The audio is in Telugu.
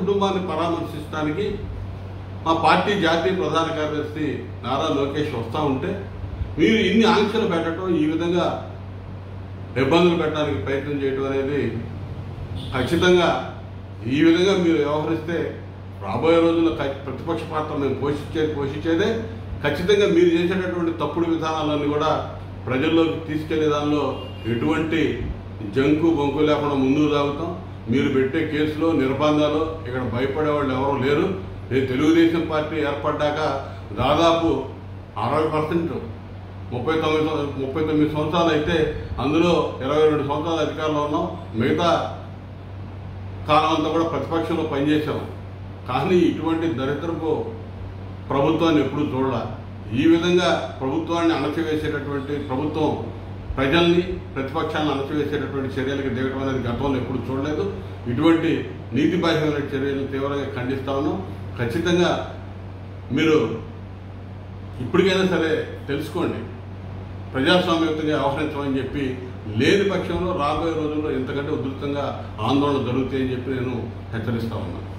కుటుంబాన్ని పరామర్శించడానికి మా పార్టీ జాతీయ ప్రధాన కార్యదర్శి నారా లోకేష్ వస్తూ ఉంటే మీరు ఇన్ని ఆంక్షలు పెట్టడం, ఈ విధంగా ఇబ్బందులు పెట్టడానికి ప్రయత్నం చేయడం అనేది ఖచ్చితంగా ఈ విధంగా మీరు వ్యవహరిస్తే రాబోయే రోజుల్లో ప్రతిపక్ష పాత్ర మేము పోషించేదే. ఖచ్చితంగా మీరు చేసేటటువంటి తప్పుడు విధానాలన్నీ కూడా ప్రజల్లోకి తీసుకెళ్లే దానిలో ఎటువంటి జంకు బొంకు లేకుండా ముందుకు సాగుతాం. మీరు పెట్టే కేసులో నిర్బంధాలు ఇక్కడ భయపడే వాళ్ళు ఎవరూ లేరు. నేను తెలుగుదేశం పార్టీ ఏర్పడ్డాక దాదాపు 60%, 39 సంవత్సరాలు అయితే అందులో 22 సంవత్సరాలు అధికారంలో ఉన్నాం, మిగతా కాలం అంతా కూడా ప్రతిపక్షంలో పనిచేశాం. కానీ ఇటువంటి దరిద్రపు ప్రభుత్వాన్ని ఎప్పుడూ చూడాల. ఈ విధంగా ప్రభుత్వాన్ని అణచివేసేటటువంటి ప్రభుత్వం ప్రజల్ని ప్రతిపక్షాలను అణచివేసేటటువంటి చర్యలకు దిగడం అనేది గతంలో ఎప్పుడు చూడలేదు. ఇటువంటి నీతిబాహ్యమైన చర్యలను తీవ్రంగా ఖండిస్తాను. ఖచ్చితంగా మీరు ఇప్పటికైనా సరే తెలుసుకోండి, ప్రజాస్వామ్యంగా వ్యవహరించమని చెప్పి, లేని పక్షంలో రాబోయే రోజుల్లో ఇంతకంటే ఉధృతంగా ఆందోళన జరుగుతాయని చెప్పి నేను హెచ్చరిస్తా ఉన్నాను.